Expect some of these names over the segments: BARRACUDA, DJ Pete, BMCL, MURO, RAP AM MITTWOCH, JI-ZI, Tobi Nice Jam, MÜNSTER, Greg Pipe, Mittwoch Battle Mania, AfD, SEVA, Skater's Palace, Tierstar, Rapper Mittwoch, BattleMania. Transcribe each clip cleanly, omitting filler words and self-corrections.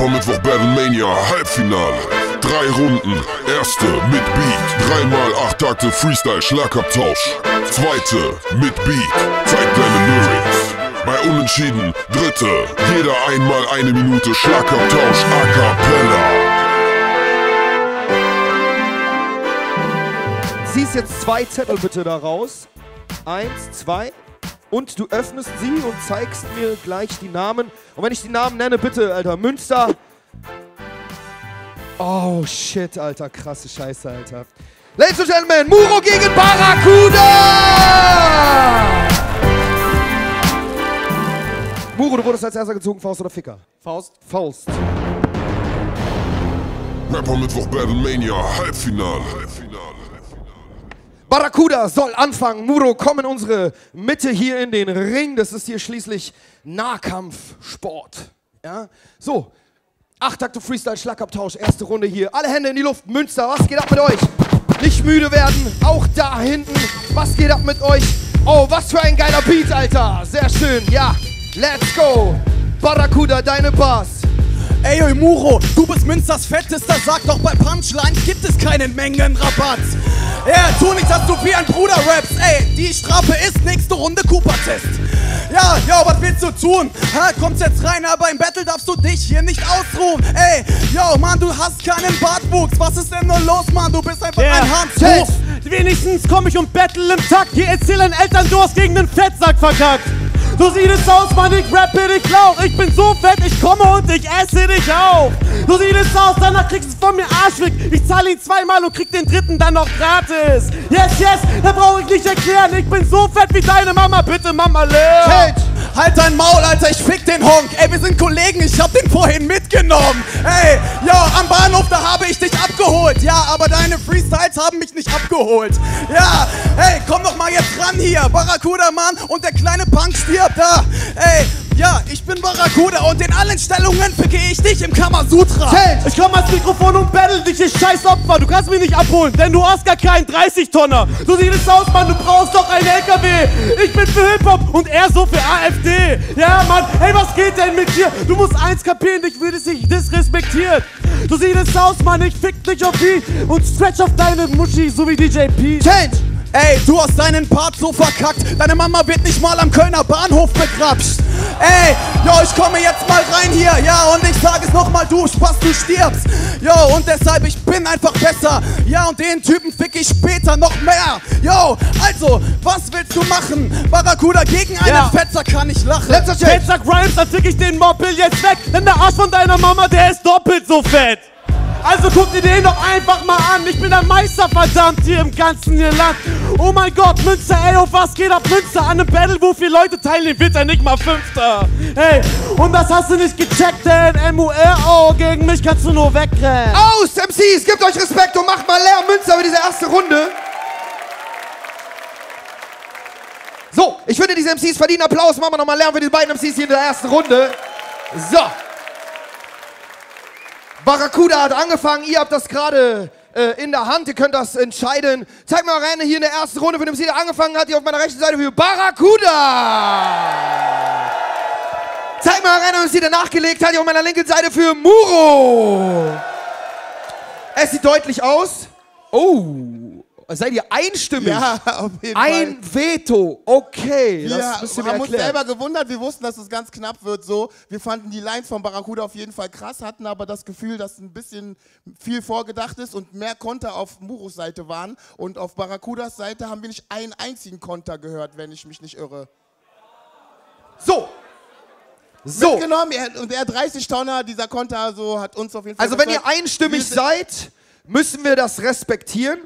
Rapper Mittwoch Battle Mania Halbfinale. 3 Runden. Erste mit Beat. 3 mal 8 Takte Freestyle Schlagabtausch. Zweite mit Beat. Zeig deine Lyrics. Bei Unentschieden. Dritte. Jeder einmal 1 Minute Schlagabtausch a cappella. Ziehst jetzt 2 Zettel bitte da raus. 1, 2. Und du öffnest sie und zeigst mir gleich die Namen. Und wenn ich die Namen nenne, bitte, Alter, Münster. Oh, shit, Alter, krasse Scheiße, Alter. Ladies and Gentlemen, MURO gegen BARRACUDA! MURO, du wurdest als Erster gezogen, Faust oder Ficker? Faust. Faust. Rapper Mittwoch Battle Mania, Halbfinale. BARRACUDA soll anfangen. MURO, komm in unsere Mitte hier in den Ring. Das ist hier schließlich Nahkampfsport. Ja? So, 8 Takte Freestyle, Schlagabtausch, erste Runde hier. Alle Hände in die Luft, Münster, was geht ab mit euch? Nicht müde werden, auch da hinten. Was geht ab mit euch? Oh, was für ein geiler Beat, Alter. Sehr schön, ja. Let's go. BARRACUDA, deine Bars. Ey, MURO, du bist Münsters Fettester, sag doch, bei Punchlines gibt es keinen Mengenrabatt. Ja, tu nicht, dass du wie ein Bruder rappst. Ey, die Strafe ist nächste Runde Cooper-Test. Ja, was willst du tun? Ha, kommst jetzt rein, aber im Battle darfst du dich hier nicht ausruhen. Ey, yo, Mann, du hast keinen Bartwuchs. Was ist denn nur los, Mann? Du bist einfach ein Handtuch. Wenigstens komm ich und battle im Takt. Hier erzählen Eltern, du hast gegen den Fettsack verkackt. So sieht es aus, Mann, ich rappe dich lauch. Ich bin so fett, ich komme und ich esse dich auf. So sieht es aus, danach kriegst du von mir Arschwick. Ich zahle ihn 2-mal und krieg den 3. dann noch gratis. Yes, da brauche ich nicht erklären. Ich bin so fett wie deine Mama, bitte Mama leer. Halt dein Maul, Alter, ich fick den Honk. Ey, wir sind Kollegen, ich hab den vorhin mitgenommen. Ey, ja, am Bahnhof, da habe ich dich abgeholt. Ja, aber deine Freestyles haben mich nicht abgeholt. Ja, ey, komm doch mal jetzt ran hier. BARRACUDA, Mann, und der kleine Punk stirbt da. Ey, ja, ich bin BARRACUDA und in allen Stellungen picke ich dich im Kamasutra. Ich komm ans Mikrofon und battle dich, ich scheiß Opfer. Du kannst mich nicht abholen, denn du hast gar keinen 30-Tonner. So sieht es aus, Mann, du brauchst doch einen LKW. Ich bin für Hip-Hop und er so für AfD. Ja, Mann, ey, was geht denn mit dir? Du musst eins kapieren, ich will es nicht disrespektiert. So sieht es aus, Mann, ich fick dich auf die und stretch auf deine Muschi, so wie DJ Pete. Ey, du hast deinen Part so verkackt. Deine Mama wird nicht mal am Kölner Bahnhof begrapscht. Ey, yo, ich komme jetzt mal rein hier. Ja, und ich sag es nochmal, du Spaß, du stirbst. Yo, und deshalb, ich bin einfach besser. Ja, und den Typen fick ich später noch mehr. Yo, also, was willst du machen? BARRACUDA gegen einen Fetzer kann ich lachen. Fetzer Grimes, dann fick ich den Moppel jetzt weg. Denn der Arsch von deiner Mama, der ist doppelt so fett. Also guck dir den doch einfach mal an. Ich bin der Meister, verdammt, hier im ganzen Irland. Oh mein Gott, Münster, ey, auf was geht ab Münster? An einem Battle, wo 4 Leute teilnehmen, wird er nicht mal 5. Hey, und das hast du nicht gecheckt, denn MURO, gegen mich kannst du nur wegrennen. Aus, MCs, gebt euch Respekt und macht mal Lärm, Münster, für diese erste Runde. So, ich finde, diese MCs verdienen Applaus. Machen wir nochmal Lärm für die beiden MCs hier in der ersten Runde. So. BARRACUDA hat angefangen, ihr habt das gerade in der Hand, ihr könnt das entscheiden. Zeigt mal eure Hände hier in der ersten Runde, von dem sie da angefangen hat, hier auf meiner rechten Seite für BARRACUDA. Zeigt mal eure Hände, wenn sie da nachgelegt hat, hier auf meiner linken Seite für MURO. Es sieht deutlich aus. Oh, seid ihr einstimmig? Ja, auf jeden Fall. Ein Veto, okay. Das müsst ihr mir erklären. Wir haben uns selber gewundert, wir wussten, dass es ganz knapp wird. So. Wir fanden die Lines von BARRACUDA auf jeden Fall krass, hatten aber das Gefühl, dass ein bisschen viel vorgedacht ist und mehr Konter auf Muros Seite waren. Und auf BARRACUDAs Seite haben wir nicht einen einzigen Konter gehört, wenn ich mich nicht irre. So. Mitgenommen, und der 30-Tonner, dieser Konter, so hat uns auf jeden Fall... Also wenn ihr einstimmig seid, müssen wir das respektieren.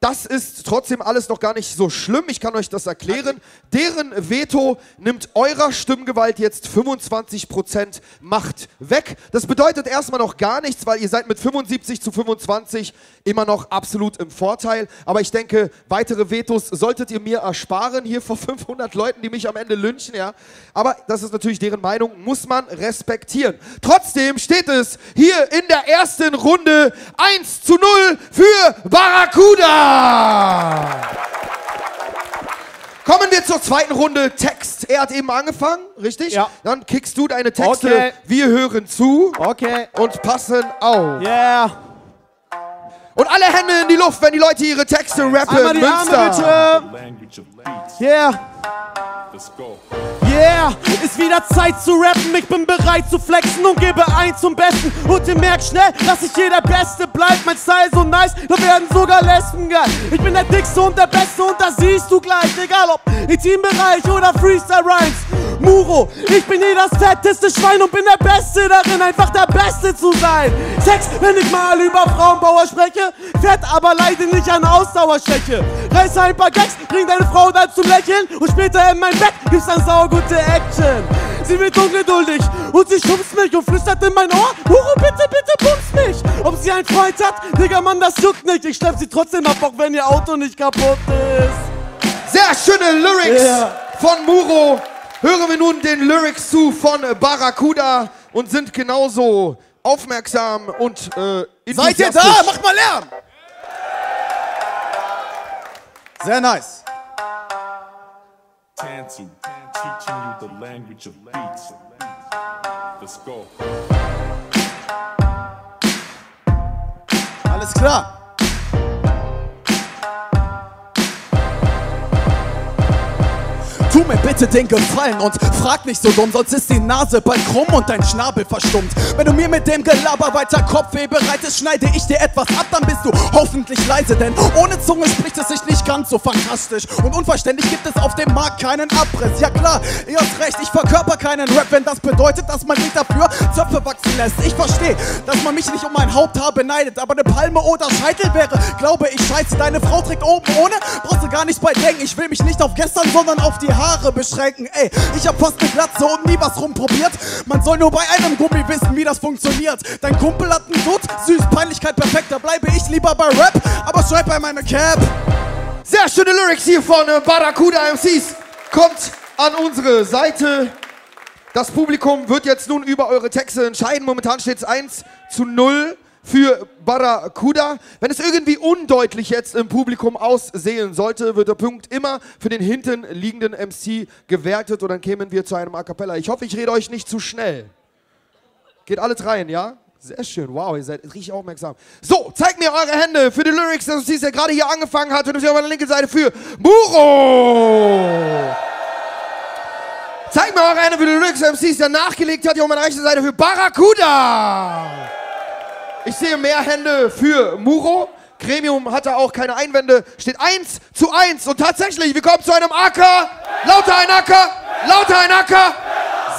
Das ist trotzdem alles noch gar nicht so schlimm, ich kann euch das erklären. Deren Veto nimmt eurer Stimmgewalt jetzt 25% Macht weg. Das bedeutet erstmal noch gar nichts, weil ihr seid mit 75-25 immer noch absolut im Vorteil. Aber ich denke, weitere Vetos solltet ihr mir ersparen, hier vor 500 Leuten, die mich am Ende lynchen. Ja. Aber das ist natürlich deren Meinung, muss man respektieren. Trotzdem steht es hier in der ersten Runde 1:0 für BARRACUDA. Kommen wir zur zweiten Runde Text. Er hat eben angefangen, richtig? Ja. Dann kickst du deine Texte. Okay. Wir hören zu. Okay. Und passen auf. Yeah. Und alle Hände in die Luft, wenn die Leute ihre Texte rappen. Einmal die Münster. Arme bitte. Yeah. Let's go. Yeah, ist wieder Zeit zu rappen, ich bin bereit zu flexen und gebe ein zum Besten. Und ihr merkt schnell, dass ich hier der Beste bleibt. Mein Style so nice, da werden sogar Lesben geil. Ich bin der Dickste und der Beste und das siehst du gleich. Egal ob im Teambereich oder Freestyle Rhymes. Muro, ich bin hier das fetteste Schwein und bin der Beste darin, einfach der Beste zu sein. Sex, wenn ich mal über Frauenbauer spreche, fett aber leide nicht an Ausdauerschwäche. Reiß ein paar Gags, bring deine Frau dann zum Lächeln und später in mein Bett gibt's dann saugute Action. Sie wird ungeduldig und sie schubst mich und flüstert in mein Ohr, Muro, bitte, bitte bumst mich. Ob sie einen Freund hat, Digga, Mann, das juckt nicht. Ich schlepp sie trotzdem ab, auch wenn ihr Auto nicht kaputt ist. Sehr schöne Lyrics von Muro. Hören wir nun den Lyrics zu von Barracuda und sind genauso aufmerksam und seid ihr da? Macht mal Lärm! Sehr nice. Tanzu, teaching you the language of beats. Let's go. Alles klar. Tu mir bitte den Gefallen und frag nicht so dumm, sonst ist die Nase bald krumm und dein Schnabel verstummt. Wenn du mir mit dem Gelaber weiter Kopfweh bereitest, schneide ich dir etwas ab, dann bist du hoffentlich leise. Denn ohne Zunge spricht es sich nicht ganz so fantastisch und unverständlich gibt es auf dem Markt keinen Abriss. Ja klar, ihr habt recht, ich verkörper keinen Rap, wenn das bedeutet, dass man nicht dafür Zöpfe wachsen lässt. Ich verstehe, dass man mich nicht um mein Haupthaar beneidet, aber eine Palme oder Scheitel wäre, glaube ich, scheiße. Deine Frau trägt oben ohne, brauchst du gar nicht bei denken. Ich will mich nicht auf gestern, sondern auf die Haare beschränken, ey, ich hab fast eine Glatze und nie was rumprobiert. Man soll nur bei einem Gummi wissen, wie das funktioniert. Dein Kumpel hat einen Dutt, süß, Peinlichkeit perfekt, da bleibe ich lieber bei Rap, aber schreib bei meine Cap. Sehr schöne Lyrics hier von Barracuda MCs. Kommt an unsere Seite. Das Publikum wird jetzt nun über eure Texte entscheiden. Momentan steht es 1:0 für Barracuda. Wenn es irgendwie undeutlich jetzt im Publikum aussehen sollte, wird der Punkt immer für den hinten liegenden MC gewertet und dann kämen wir zu einem A Cappella. Ich hoffe, ich rede euch nicht zu schnell. Geht alles rein, ja? Sehr schön, wow, ihr seid richtig aufmerksam. So, zeigt mir eure Hände für die Lyrics, dass es der gerade hier angefangen hat. Und auf meiner linken Seite für Muro. Zeigt mir eure Hände für die Lyrics, MCs, der nachgelegt hat. Hier auf meiner rechten Seite für Barracuda. Ich sehe mehr Hände für Muro. Gremium hatte auch keine Einwände. Steht 1:1. Und tatsächlich, wir kommen zu einem Acker. Lauter ein Acker. Lauter ein Acker.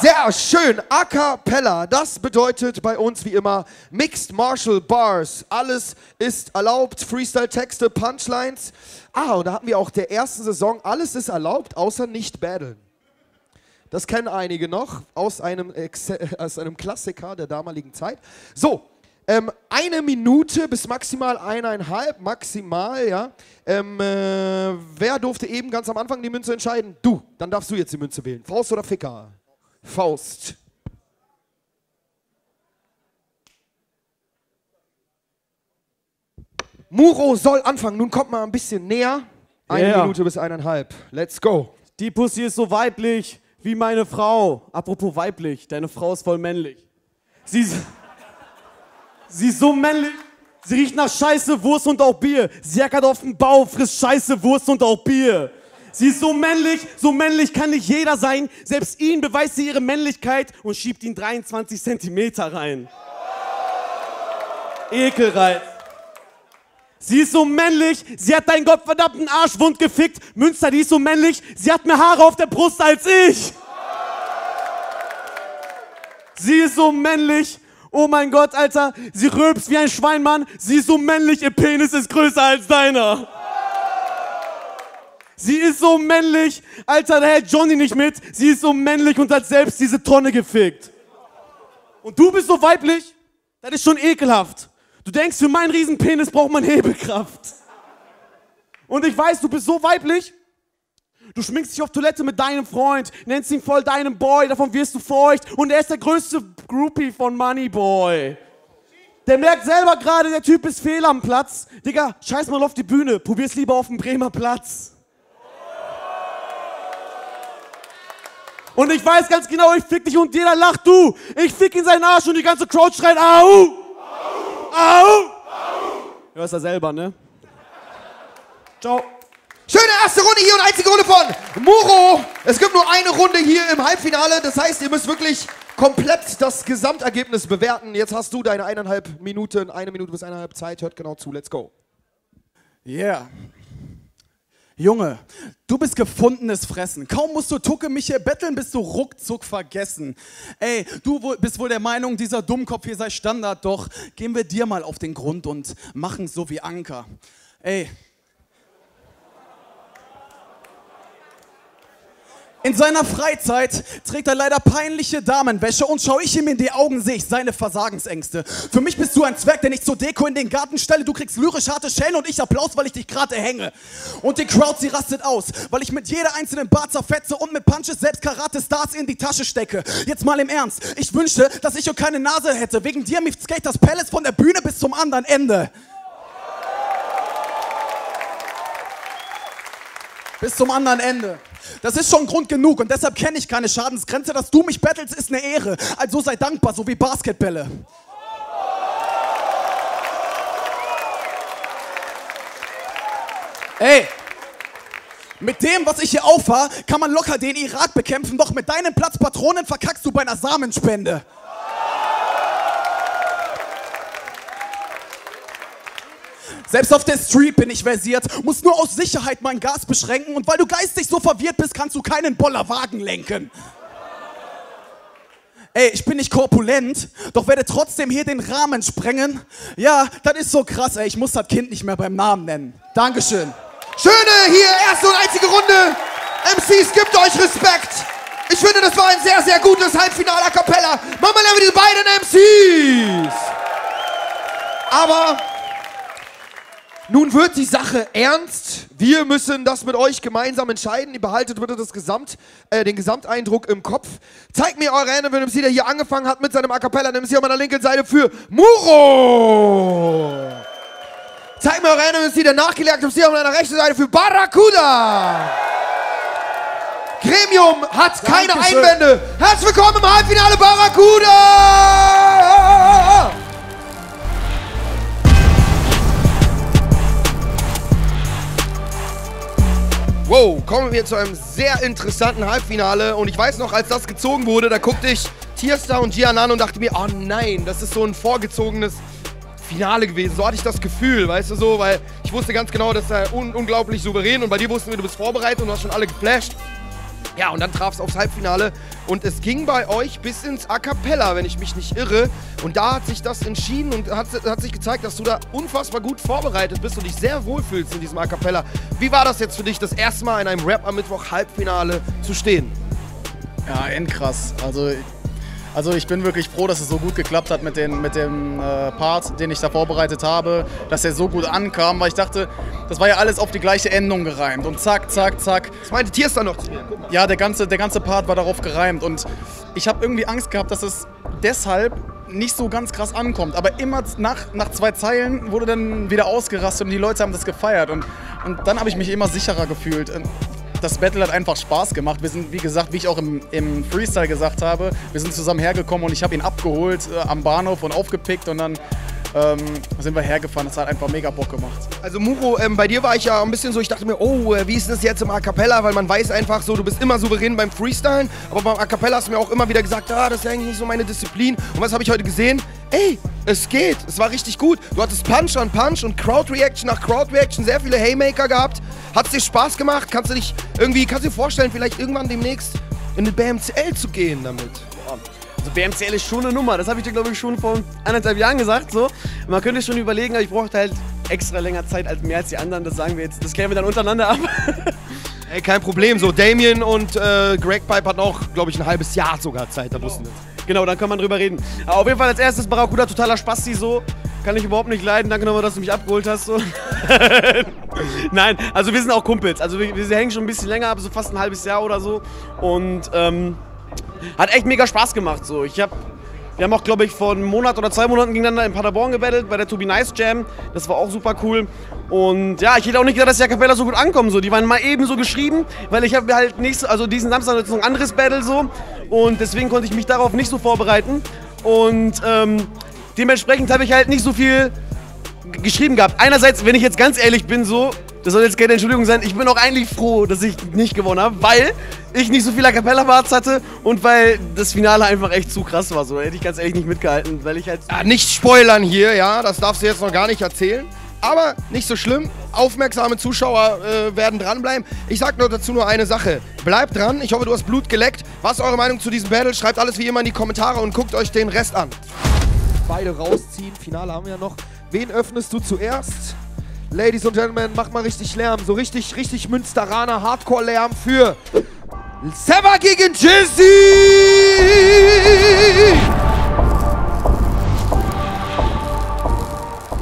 Sehr schön. A Cappella. Das bedeutet bei uns wie immer Mixed Martial Bars. Alles ist erlaubt. Freestyle-Texte, Punchlines. Ah, und da hatten wir auch der ersten Saison. Alles ist erlaubt, außer nicht battlen. Das kennen einige noch aus einem Klassiker der damaligen Zeit. So. 1 Minute bis maximal 1,5, maximal, ja. Wer durfte eben ganz am Anfang die Münze entscheiden? Du, dann darfst du jetzt die Münze wählen. Faust oder Ficker? Faust. Muro soll anfangen, nun kommt mal ein bisschen näher. 1 Minute bis 1,5, let's go. Die Pussy ist so weiblich wie meine Frau. Apropos weiblich, deine Frau ist voll männlich. Sie ist so männlich, sie riecht nach Scheiße, Wurst und auch Bier. Sie jackert auf den Bau, frisst Scheiße, Wurst und auch Bier. Sie ist so männlich kann nicht jeder sein. Selbst ihnen beweist sie ihre Männlichkeit und schiebt ihn 23 Zentimeter rein. Ekelreiz. Sie ist so männlich, sie hat deinen gottverdammten Arsch wund gefickt. Münster, die ist so männlich, sie hat mehr Haare auf der Brust als ich. Sie ist so männlich. Oh mein Gott, Alter, sie rülpst wie ein Schweinmann. Sie ist so männlich, ihr Penis ist größer als deiner. Sie ist so männlich, Alter, da hält Johnny nicht mit. Sie ist so männlich und hat selbst diese Tonne gefickt. Und du bist so weiblich, das ist schon ekelhaft. Du denkst, für meinen Riesenpenis braucht man Hebekraft. Und ich weiß, du bist so weiblich. Du schminkst dich auf Toilette mit deinem Freund, nennst ihn voll deinem Boy, davon wirst du feucht. Und er ist der größte Groupie von Moneyboy. Der merkt selber gerade, der Typ ist fehl am Platz. Digga, scheiß mal auf die Bühne, probier's lieber auf dem Bremer Platz. Und ich weiß ganz genau, ich fick dich und jeder lacht, du. Ich fick in seinen Arsch und die ganze Crowd schreit, au! Au! Au! Hörst ja selber, ne? Ciao. Schöne erste Runde hier und einzige Runde von MURO. Es gibt nur eine Runde hier im Halbfinale. Das heißt, ihr müsst wirklich komplett das Gesamtergebnis bewerten. Jetzt hast du deine 1,5 Minuten, 1 Minute bis 1,5 Zeit. Hört genau zu. Let's go. Yeah. Junge, du bist gefundenes Fressen. Kaum musst du Tucke mich hier betteln, bist du ruckzuck vergessen. Ey, du bist wohl der Meinung, dieser Dummkopf hier sei Standard. Doch gehen wir dir mal auf den Grund und machen so wie Anker. Ey. In seiner Freizeit trägt er leider peinliche Damenwäsche und schaue ich ihm in die Augen, sehe ich seine Versagensängste. Für mich bist du ein Zwerg, den ich zur Deko in den Garten stelle. Du kriegst lyrisch harte Schellen und ich Applaus, weil ich dich gerade erhänge. Und die Crowd, sie rastet aus, weil ich mit jeder einzelnen Bar zerfetze und mit Punches selbst Karate-Stars in die Tasche stecke. Jetzt mal im Ernst, ich wünschte, dass ich auch keine Nase hätte. Wegen dir mit Skater's Palace von der Bühne bis zum anderen Ende. Bis zum anderen Ende. Das ist schon Grund genug und deshalb kenne ich keine Schadensgrenze. Dass du mich battlest, ist eine Ehre. Also sei dankbar, so wie Basketbälle. Ey, mit dem, was ich hier auffahr, kann man locker den Irak bekämpfen. Doch mit deinen Platzpatronen verkackst du bei einer Samenspende. Selbst auf der Street bin ich versiert, muss nur aus Sicherheit mein Gas beschränken und weil du geistig so verwirrt bist, kannst du keinen Bollerwagen lenken. Ey, ich bin nicht korpulent, doch werde trotzdem hier den Rahmen sprengen. Ja, das ist so krass, ey, ich muss das Kind nicht mehr beim Namen nennen. Dankeschön. Schöne hier, erste und einzige Runde. MCs, gebt euch Respekt. Ich finde, das war ein sehr, sehr gutes Halbfinale a cappella. Machen wir diese beiden MCs. Aber... nun wird die Sache ernst. Wir müssen das mit euch gemeinsam entscheiden. Ihr behaltet bitte das den Gesamteindruck im Kopf. Zeigt mir eure Hände, wenn MC, der hier angefangen hat mit seinem A Cappella. Nimm sie auf meiner linken Seite für MURO. Zeigt mir eure Hände, MC, der nachgelegt MC auf meiner rechten Seite für BARRACUDA. Gremium hat keine Einwände. Herzlich willkommen im Halbfinale BARRACUDA. Wow, kommen wir zu einem sehr interessanten Halbfinale und ich weiß noch, als das gezogen wurde, da guckte ich Tierstar und Gian an und dachte mir, oh nein, das ist so ein vorgezogenes Finale gewesen. So hatte ich das Gefühl, weißt du so, weil ich wusste ganz genau, dass er unglaublich souverän und bei dir wussten wir, du bist vorbereitet und du hast schon alle geflasht. Ja, und dann traf es aufs Halbfinale und es ging bei euch bis ins A Cappella, wenn ich mich nicht irre. Und da hat sich das entschieden und hat sich gezeigt, dass du da unfassbar gut vorbereitet bist und dich sehr wohlfühlst in diesem A Cappella. Wie war das jetzt für dich, das erste Mal in einem Rap am Mittwoch Halbfinale zu stehen? Ja, endkrass. Also ich bin wirklich froh, dass es so gut geklappt hat mit dem Part, den ich da vorbereitet habe, dass er so gut ankam, weil ich dachte, das war ja alles auf die gleiche Endung gereimt und zack, zack, zack. Das meinte Tierstar noch zu mir. Guck mal. Ja, der ganze Part war darauf gereimt und ich habe irgendwie Angst gehabt, dass es deshalb nicht so ganz krass ankommt, aber immer nach 2 Zeilen wurde dann wieder ausgerastet und die Leute haben das gefeiert und dann habe ich mich immer sicherer gefühlt. Das Battle hat einfach Spaß gemacht. Wir sind, wie gesagt, wie ich auch im Freestyle gesagt habe, wir sind zusammen hergekommen und ich habe ihn abgeholt am Bahnhof und aufgepickt und dann sind wir hergefahren. Das hat einfach mega Bock gemacht. Also MURO, bei dir war ich ja ein bisschen so, ich dachte mir, oh, wie ist das jetzt im A Cappella? Weil man weiß einfach so, du bist immer souverän beim Freestylen, aber beim A Cappella hast du mir auch immer wieder gesagt, ah, das ist eigentlich nicht so meine Disziplin. Und was habe ich heute gesehen? Ey, es geht, es war richtig gut. Du hattest Punch an Punch und Crowd Reaction nach Crowd Reaction, sehr viele Haymaker gehabt. Hat es dir Spaß gemacht? Kannst du dir vorstellen, vielleicht irgendwann demnächst in den BMCL zu gehen damit? Boah. Also BMCL ist schon eine Nummer, das habe ich dir glaube ich schon vor 1,5 Jahren gesagt. So. Man könnte schon überlegen, aber ich brauchte halt extra länger Zeit als mehr als die anderen, das sagen wir jetzt, das klären wir dann untereinander ab. Ey, kein Problem, so Damien und Greg Pipe hatten auch glaube ich 1 halbes Jahr sogar Zeit, da wussten wir das. Genau, dann kann man drüber reden. Aber auf jeden Fall als erstes BARRACUDA, totaler Spasti so. Kann ich überhaupt nicht leiden, danke nochmal, dass du mich abgeholt hast. So. Nein, also wir sind auch Kumpels, also wir hängen schon ein bisschen länger ab, so fast 1 halbes Jahr oder so. Und hat echt mega Spaß gemacht so. Ich habe Wir haben auch, glaube ich, vor einem Monat oder 2 Monaten gegeneinander in Paderborn gebattelt bei der Tobi Nice Jam. Das war auch super cool. Und ja, ich hätte auch nicht gedacht, dass die A Cappella so gut ankommen. So. Die waren mal eben so geschrieben, weil ich habe halt nicht, also diesen Samstag so ein anderes Battle so. Und deswegen konnte ich mich darauf nicht so vorbereiten. Und dementsprechend habe ich halt nicht so viel geschrieben gehabt. Einerseits, wenn ich jetzt ganz ehrlich bin, so, das soll jetzt keine Entschuldigung sein, ich bin auch eigentlich froh, dass ich nicht gewonnen habe, weil ich nicht so viel A Cappella-Parts hatte und weil das Finale einfach echt zu krass war. So, da hätte ich ganz ehrlich nicht mitgehalten, weil ich halt... Ja, nicht spoilern hier, ja, das darfst du jetzt noch gar nicht erzählen. Aber nicht so schlimm, aufmerksame Zuschauer werden dranbleiben. Ich sag nur dazu nur eine Sache, bleibt dran, ich hoffe, du hast Blut geleckt. Was ist eure Meinung zu diesem Battle? Schreibt alles wie immer in die Kommentare und guckt euch den Rest an. Beide rausziehen, Finale haben wir ja noch. Wen öffnest du zuerst? Ladies und Gentlemen, macht mal richtig Lärm, so richtig Münsteraner Hardcore-Lärm für SEVA gegen JI-ZI!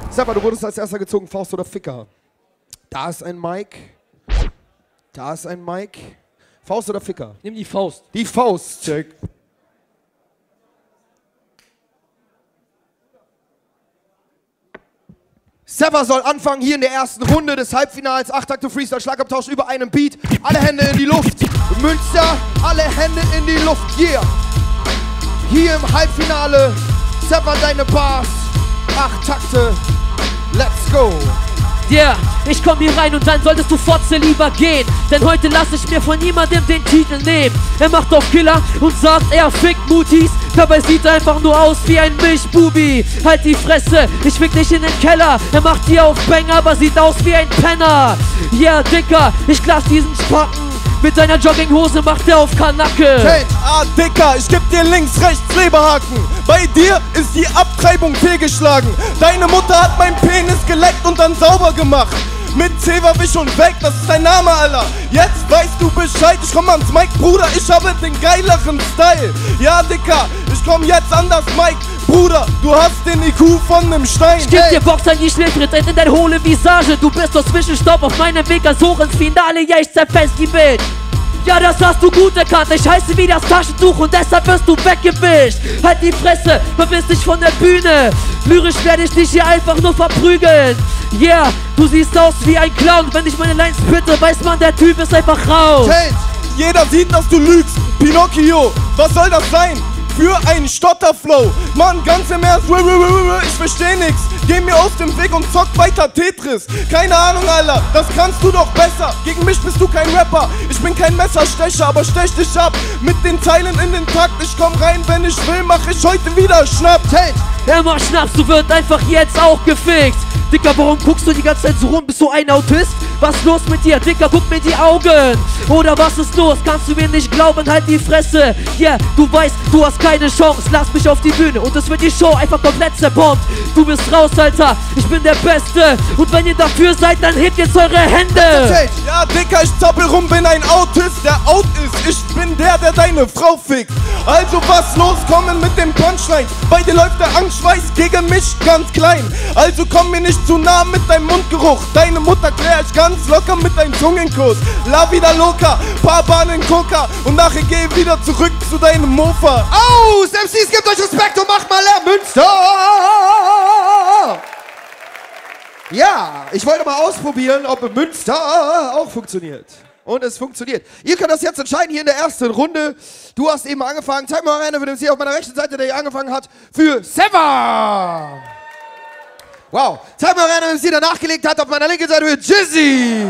Seba, du wurdest als erster gezogen, Faust oder Ficker? Da ist ein Mike. Da ist ein Mike. Faust oder Ficker? Nimm die Faust. Die Faust. Check. Seba soll anfangen hier in der ersten Runde des Halbfinals. 8 Takte Freestyle, Schlagabtausch über einen Beat. Alle Hände in die Luft. Münster, alle Hände in die Luft. Yeah. Hier im Halbfinale. Seba, deine Bars. 8 Takte. Let's go! Yeah, ich komm hier rein und dann solltest du Fotze lieber gehen. Denn heute lass ich mir von niemandem den Titel nehmen. Er macht auf Killer und sagt, er fickt Mutis. Dabei sieht er einfach nur aus wie ein Milchbubi. Halt die Fresse, ich fick dich in den Keller. Er macht dir auf Banger, aber sieht aus wie ein Penner. Yeah, Dicker, ich klatsch diesen Spacken. Mit deiner Jogginghose macht er auf Kanacke. Hey, Dicker, ich geb dir links, rechts Leberhaken. Bei dir ist die Abtreibung fehlgeschlagen. Deine Mutter hat meinen Penis geleckt und dann sauber gemacht. Mit SEVA wisch und weg, das ist dein Name, Alter. Jetzt weißt du Bescheid, ich komm ans Mike, Bruder, ich habe den geileren Style. Ja, Dicker, ich komm jetzt an das Mike. Bruder, du hast den IQ von nem Stein. Ich geb dir Boxer nie Schlittritt, in deine hohle Visage. Du bist nur Zwischenstopp auf meinem Weg als hoch ins Finale. Ja, ich zerfetz die Bitch. Ja, das hast du gut erkannt, ich heiße wie das Taschentuch und deshalb wirst du weggewischt. Halt die Fresse, verpiss dich von der Bühne. Lyrisch werde ich dich hier einfach nur verprügeln. Yeah, du siehst aus wie ein Clown. Wenn ich meine Lines bitte, weiß man, der Typ ist einfach raus. Hey, jeder sieht, dass du lügst. Pinocchio, was soll das sein? Für einen Stotterflow. Mann, ganz im Ernst, ich versteh nix. Geh mir aus dem Weg und zock weiter Tetris. Keine Ahnung, Alter, das kannst du doch besser. Gegen mich bist du kein Rapper. Ich bin kein Messerstecher, aber stech dich ab. Mit den Zeilen in den Takt. Ich komm rein, wenn ich will, mach ich heute wieder Schnapp. Hey, immer Schnaps, du wirst einfach jetzt auch gefixt. Dicker, warum guckst du die ganze Zeit so rum? Bist du ein Autist? Was ist los mit dir? Dicker, guck mir die Augen. Oder was ist los? Kannst du mir nicht glauben? Halt die Fresse. Yeah, du weißt, du hast keine Chance, lass mich auf die Bühne und es wird die Show einfach komplett zerbombt. Du bist raus, Alter, ich bin der Beste und wenn ihr dafür seid, dann hebt jetzt eure Hände. Ja, Dicker, ich zappel rum, bin ein Autist, der out ist. Ich bin der, der deine Frau fickt. Also was los, kommen mit dem Punchline. Bei dir läuft der Angstschweiß gegen mich ganz klein. Also komm mir nicht zu nah mit deinem Mundgeruch. Deine Mutter klär ich ganz locker mit deinem Zungenkuss. La vida loca, paar Bahnen Coca und nachher geh wieder zurück zu deinem Mofa. Au! MCs, gebt euch Respekt und macht mal Lärm, Münster! Ja, ich wollte mal ausprobieren, ob Münster auch funktioniert. Und es funktioniert. Ihr könnt das jetzt entscheiden hier in der ersten Runde. Du hast eben angefangen. Zeig mal rein, wenn es hier auf meiner rechten Seite, der hier angefangen hat, für SEVA. Wow. Zeig mal rein, wenn es hier danach gelegt hat, auf meiner linken Seite für JI-ZI.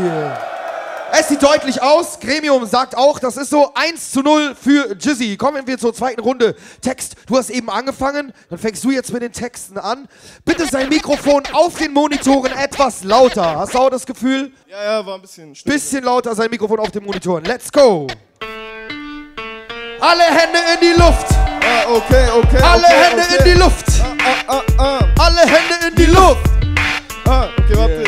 Es sieht deutlich aus, Gremium sagt auch, das ist so 1:0 für JI-ZI. Kommen wir zur zweiten Runde. Text, du hast eben angefangen, dann fängst du jetzt mit den Texten an. Bitte sein Mikrofon auf den Monitoren etwas lauter. Hast du auch das Gefühl? Ja, war ein bisschen schneller. Bisschen lauter sein Mikrofon auf den Monitoren. Let's go! Alle Hände in die Luft! Okay. Alle Hände in die Luft! Alle Hände in die Luft! Okay, warte,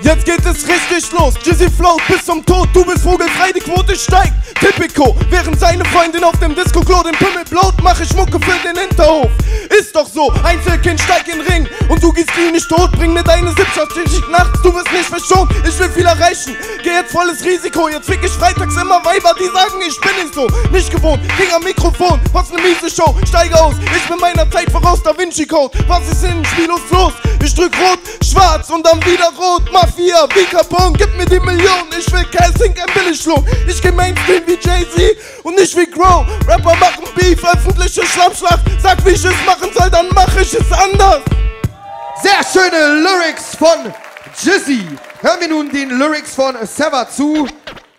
Jetzt geht es richtig los. JI-ZI float bis zum Tod, du bist vogelfrei, die Quote steigt. Typico, während seine Freundin auf dem Disco-Klo den Pimmel blot, mach ich Mucke für den Hinterhof. Ist doch so, Einzelkind, steig in den Ring und du gehst nie nicht tot. Bring mir deine Sippschaft, ich nachts, du wirst nicht verschont. Ich will viel erreichen, geh jetzt volles Risiko. Jetzt fick ich freitags immer Weiber, die sagen, ich bin nicht so. Nicht gewohnt, ging am Mikrofon, was ne miese Show. Steige aus, ich bin meiner Zeit voraus, Da Vinci Code. Was ist in den Spielos los? Ich drück rot, schwarz und dann wieder rot. Mafia, wie Capone, gib mir die Millionen. Ich will kein Sink, ein Billiglohn. Ich geh Mainstream wie JI-ZI und nicht wie Grow. Rapper machen Beef, öffentliche Schlammschlacht. Sag, wie ich es machen soll, dann mach ich es anders. Sehr schöne Lyrics von JI-ZI. Hören wir nun den Lyrics von SEVA zu.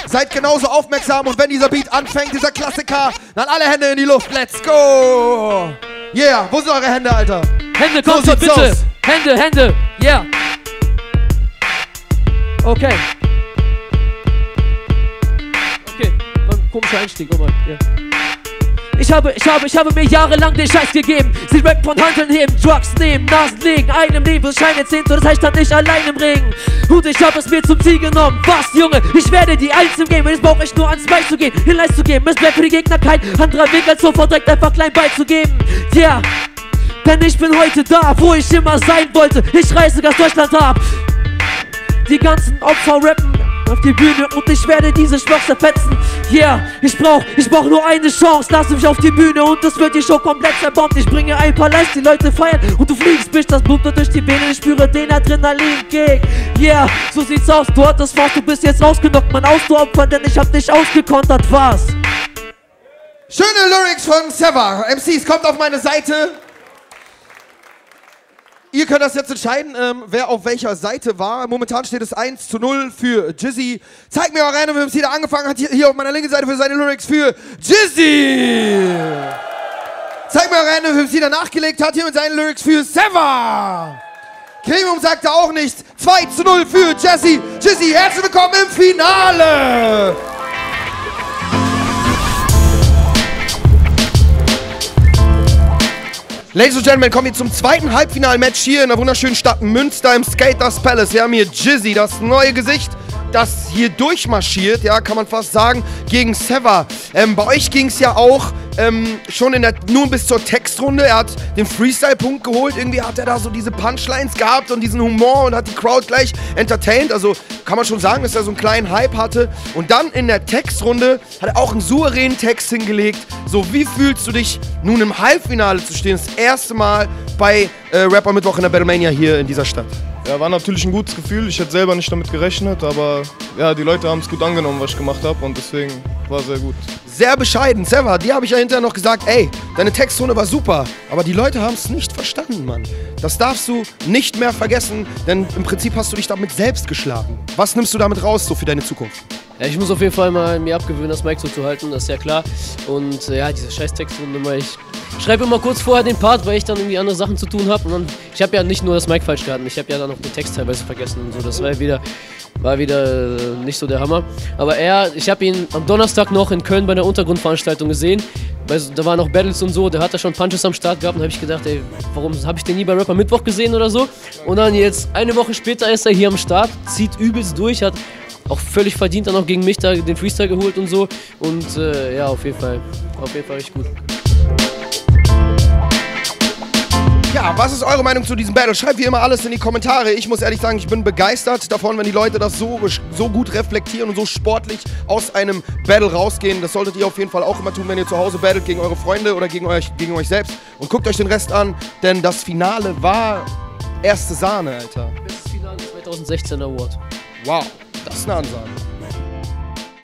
Seid genauso aufmerksam und wenn dieser Beat anfängt, dieser Klassiker, dann alle Hände in die Luft. Let's go! Yeah, wo sind eure Hände, Alter? Hände, kommt so, bitte! Aus. Hände, Hände, yeah! Okay. Okay, ein komischer Einstieg, oh Mann, yeah. Ich habe mir jahrelang den Scheiß gegeben. Sie rappen von Handeln heben, Drugs nehmen, Nasen legen, einem Nebel, Scheine 10, so das heißt, stand nicht allein im Regen. Und ich hab es mir zum Ziel genommen. Was, Junge? Ich werde die Eins im Game. Jetzt brauch ich nur ans Bein zu gehen, Hinweis zu geben. Es bleibt für die Gegner kein anderer Weg, als sofort direkt einfach klein beizugeben. Tja, denn ich bin heute da, wo ich immer sein wollte. Ich reise ganz Deutschland ab. Die ganzen Opfer rappen auf die Bühne und ich werde diese Schwachs zerfetzen. Yeah, ich brauch nur eine Chance. Lass mich auf die Bühne und das wird die Show komplett zerbombt. Ich bringe ein paar Lives, die Leute feiern und du fliegst, Bitch, das Blut durch die Venen. Ich spüre den Adrenalinkick. Yeah, so sieht's aus, du hattest was, du bist jetzt rausgenockt, Mann, aus, du Opfer, denn ich hab dich ausgekontert, was? Schöne Lyrics von SEVA. MCs, kommt auf meine Seite. Ihr könnt das jetzt entscheiden, wer auf welcher Seite war. Momentan steht es 1:0 für JI-ZI. Zeigt mir auch rein, wenn MC da angefangen hat, hier auf meiner linken Seite für seine Lyrics für JI-ZI. Zeigt mir auch rein, wenn MC da nachgelegt hat, hier mit seinen Lyrics für SEVA. Gremium sagte auch nichts. 2:0 für JI-ZI. JI-ZI, herzlich willkommen im Finale. Ladies and Gentlemen, kommen wir zum zweiten Halbfinal-Match hier in der wunderschönen Stadt Münster im Skater's Palace. Wir haben hier JI-ZI, das neue Gesicht, das hier durchmarschiert, ja, kann man fast sagen, gegen SEVA. Bei euch ging es ja auch schon nur bis zur Textrunde. Er hat den Freestyle-Punkt geholt, irgendwie hat er da so diese Punchlines gehabt und diesen Humor und hat die Crowd gleich entertained. Also kann man schon sagen, dass er so einen kleinen Hype hatte. Und dann in der Textrunde hat er auch einen souveränen Text hingelegt. So, wie fühlst du dich, nun im Halbfinale zu stehen? Das erste Mal bei Rapper Mittwoch in der Battle Mania hier in dieser Stadt. Ja, war natürlich ein gutes Gefühl. Ich hätte selber nicht damit gerechnet, aber ja, die Leute haben es gut angenommen, was ich gemacht habe und deswegen war sehr gut. Sehr bescheiden, SEVA, dir habe ich ja hinterher noch gesagt, ey, deine Textzone war super, aber die Leute haben es nicht verstanden, Mann. Das darfst du nicht mehr vergessen, denn im Prinzip hast du dich damit selbst geschlagen. Was nimmst du damit raus, so für deine Zukunft? Ja, ich muss auf jeden Fall mal mir abgewöhnen, das Mic so zu halten, das ist ja klar. Und ja, diese scheiß Textrunde immer, ich schreibe immer kurz vorher den Part, weil ich dann irgendwie andere Sachen zu tun habe. Und dann, ich habe ja nicht nur das Mic falsch gehalten, ich habe ja dann auch den Text teilweise vergessen und so. Das war wieder nicht so der Hammer. Aber ich habe ihn am Donnerstag noch in Köln bei einer Untergrundveranstaltung gesehen. Also, da waren auch Battles und so, da hat er schon Punches am Start gehabt und habe ich gedacht, ey, warum habe ich den nie bei Rapper Mittwoch gesehen oder so? Und dann jetzt, eine Woche später ist er hier am Start, zieht übelst durch, hat auch völlig verdient dann auch gegen mich da den Freestyle geholt und so. Und ja, auf jeden Fall echt gut. Ja, was ist eure Meinung zu diesem Battle? Schreibt wie immer alles in die Kommentare. Ich muss ehrlich sagen, ich bin begeistert davon, wenn die Leute das so gut reflektieren und so sportlich aus einem Battle rausgehen. Das solltet ihr auf jeden Fall auch immer tun, wenn ihr zu Hause battelt gegen eure Freunde oder gegen euch selbst. Und guckt euch den Rest an, denn das Finale war erste Sahne, Alter. Bestes Finale 2016 Award. Wow, das ist eine Ansage.